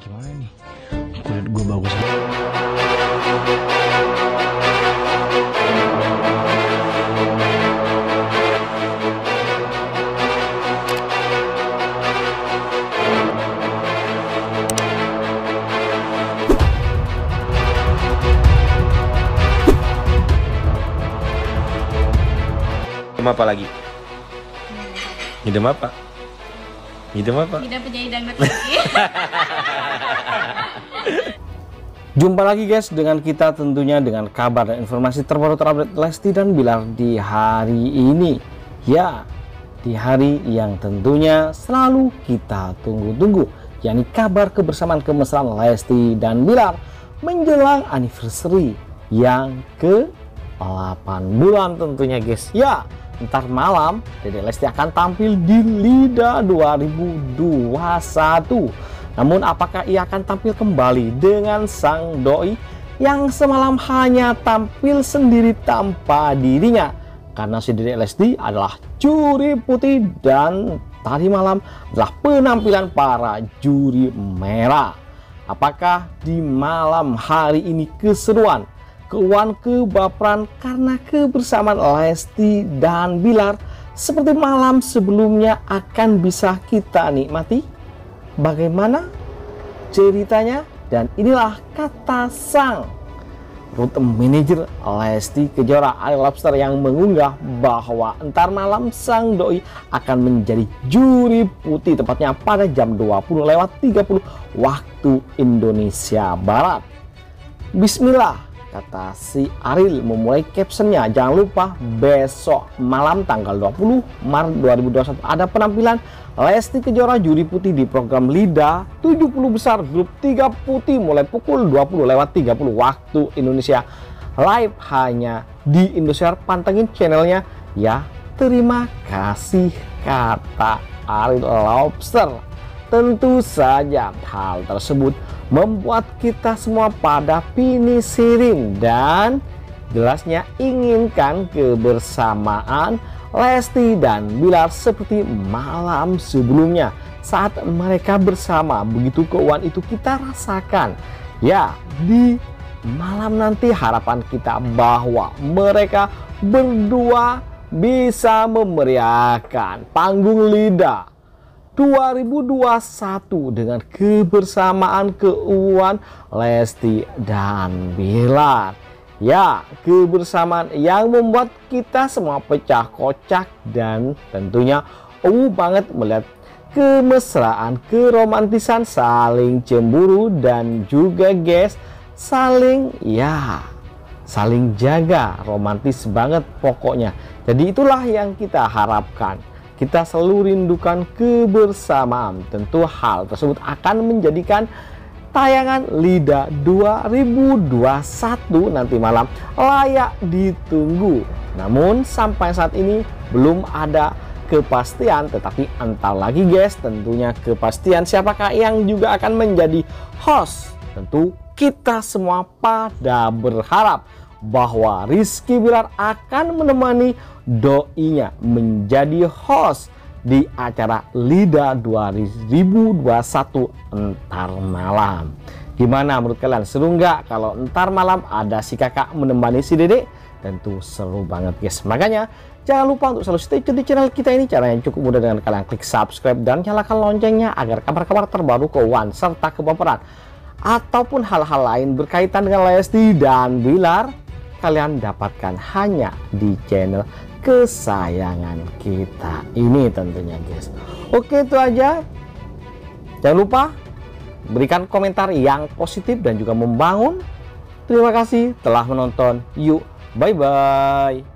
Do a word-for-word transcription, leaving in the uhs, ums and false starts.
Gimana nih? Kulit gue bagus aja. Ngidam apa lagi? Ngidam apa? Ngidam apa? Ngidam penyanyi dangdut lagi. Jumpa lagi guys dengan kita tentunya dengan kabar dan informasi terbaru terupdate Lesti dan Billar di hari ini. Ya, di hari yang tentunya selalu kita tunggu-tunggu, yakni kabar kebersamaan kemesraan Lesti dan Billar menjelang anniversary yang ke delapan bulan tentunya guys. Ya, ntar malam Dedek Lesti akan tampil di LIDA dua ribu dua puluh satu. Namun apakah ia akan tampil kembali dengan sang doi yang semalam hanya tampil sendiri tanpa dirinya? Karena si Dedek Lesti adalah juri putih dan tadi malam adalah penampilan para juri merah. Apakah di malam hari ini keseruan, keuangan kebaperan karena kebersamaan Lesti dan Billar seperti malam sebelumnya akan bisa kita nikmati? Bagaimana ceritanya? Dan inilah kata sang road manager Lesti Kejora, Aril yang mengunggah bahwa entar malam sang doi akan menjadi juri putih, tepatnya pada jam dua puluh lewat tiga puluh waktu Indonesia Barat. Bismillah, kata si Aril memulai captionnya. Jangan lupa besok malam tanggal dua puluh Maret dua ribu dua puluh satu ada penampilan Lesti Kejora juri putih di program LIDA tujuh puluh besar grup tiga putih mulai pukul dua puluh lewat tiga puluh waktu Indonesia, live hanya di Indosiar. Pantengin channelnya ya. Terima kasih, kata Aril Lobster. Tentu saja hal tersebut membuat kita semua pada pinisirin dan jelasnya inginkan kebersamaan Lesti dan Billar seperti malam sebelumnya saat mereka bersama. Begitu keuangan itu kita rasakan ya di malam nanti. Harapan kita bahwa mereka berdua bisa memeriahkan panggung LIDA dua ribu dua puluh satu dengan kebersamaan keuangan Lesti dan Billar. Ya, kebersamaan yang membuat kita semua pecah kocak dan tentunya uh banget melihat kemesraan, keromantisan, saling cemburu dan juga guys saling ya saling jaga, romantis banget pokoknya. Jadi itulah yang kita harapkan. Kita selalu rindukan kebersamaan. Tentu hal tersebut akan menjadikan tayangan LIDA dua ribu dua puluh satu nanti malam layak ditunggu. Namun sampai saat ini belum ada kepastian. Tetapi entar lagi guys tentunya kepastian siapakah yang juga akan menjadi host. Tentu kita semua pada berharap bahwa Rizky Billar akan menemani doinya menjadi host di acara LIDA dua ribu dua puluh satu entar malam. Gimana menurut kalian? Seru nggak kalau entar malam ada si kakak menemani si dedek? Tentu seru banget guys. Makanya jangan lupa untuk selalu stay tune di channel kita ini. Caranya cukup mudah dengan kalian klik subscribe dan nyalakan loncengnya agar kabar-kabar terbaru, keuangan serta kebaperan ataupun hal-hal lain berkaitan dengan Lesti dan Billar kalian dapatkan hanya di channel kesayangan kita ini tentunya guys. Oke, itu aja. Jangan lupa berikan komentar yang positif dan juga membangun. Terima kasih telah menonton. Yuk, bye-bye.